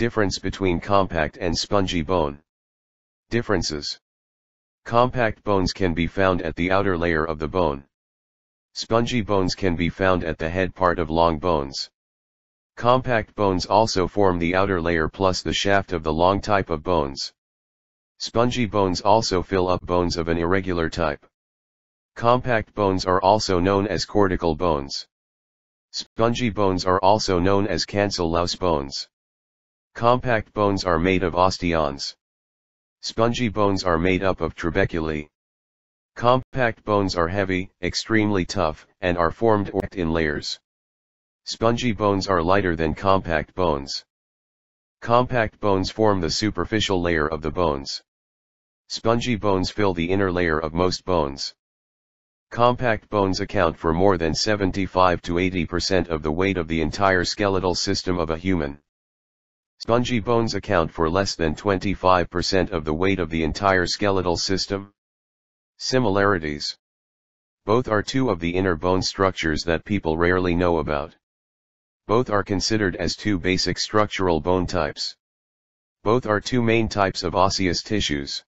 Difference between compact and spongy bone. Differences. Compact bones can be found at the outer layer of the bone. Spongy bones can be found at the head part of long bones. Compact bones also form the outer layer plus the shaft of the long type of bones. Spongy bones also fill up bones of an irregular type. Compact bones are also known as cortical bones. Spongy bones are also known as cancellous bones. Compact bones are made of osteons. Spongy bones are made up of trabeculae. Compact bones are heavy, extremely tough, and are formed in layers. Spongy bones are lighter than compact bones. Compact bones form the superficial layer of the bones. Spongy bones fill the inner layer of most bones. Compact bones account for more than 75 to 80% of the weight of the entire skeletal system of a human. Spongy bones account for less than 25% of the weight of the entire skeletal system. Similarities. Both are two of the inner bone structures that people rarely know about. Both are considered as two basic structural bone types. Both are two main types of osseous tissues.